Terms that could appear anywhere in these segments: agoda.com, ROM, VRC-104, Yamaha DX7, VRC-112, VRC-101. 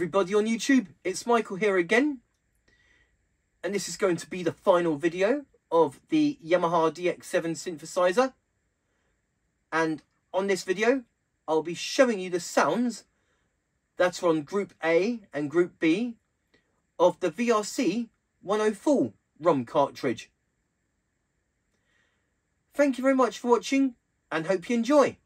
everybody on YouTube, it's Michael here again, and this is going to be the final video of the Yamaha DX7 synthesizer. And on this video I'll be showing you the sounds that are on Group A and Group B of the VRC-104 ROM cartridge. Thank you very much for watching and hope you enjoy.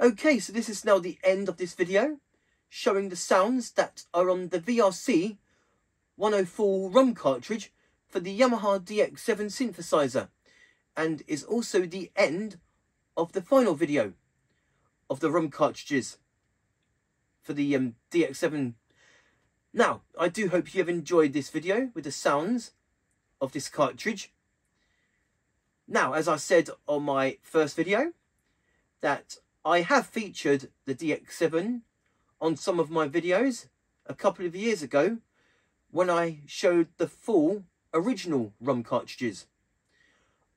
Okay, so this is now the end of this video, showing the sounds that are on the VRC-104 ROM cartridge for the Yamaha DX7 synthesizer, and is also the end of the final video of the ROM cartridges for the DX7. Now, I do hope you have enjoyed this video with the sounds of this cartridge. Now, as I said on my first video, that I have featured the DX7 on some of my videos a couple of years ago when I showed the full original ROM cartridges.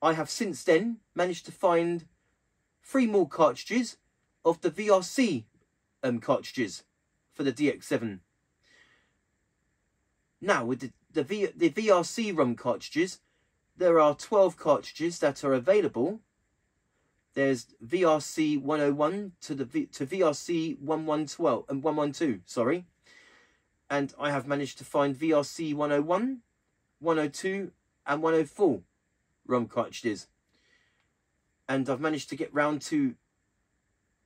I have since then managed to find 3 more cartridges of the VRC cartridges for the DX7. Now, with the VRC ROM cartridges, there are 12 cartridges that are available. There's VRC-101 to VRC-112 and 112, sorry. And I have managed to find VRC-101, 102 and 104 ROM cartridges. And I've managed to get round to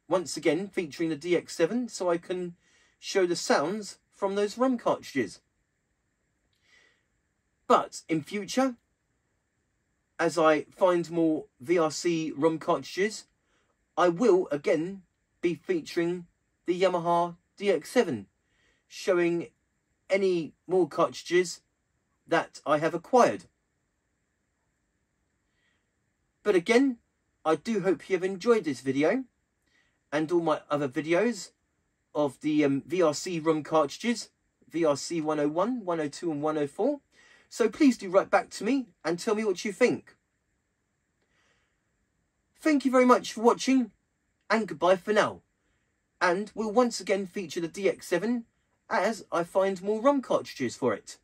once again featuring the DX7 so I can show the sounds from those ROM cartridges. But in future, as I find more VRC ROM cartridges, I will again be featuring the Yamaha DX7, showing any more cartridges that I have acquired. But again, I do hope you have enjoyed this video and all my other videos of the VRC ROM cartridges, VRC 101, 102 and 104. So please do write back to me and tell me what you think. Thank you very much for watching, and goodbye for now. And we'll once again feature the DX7 as I find more ROM cartridges for it.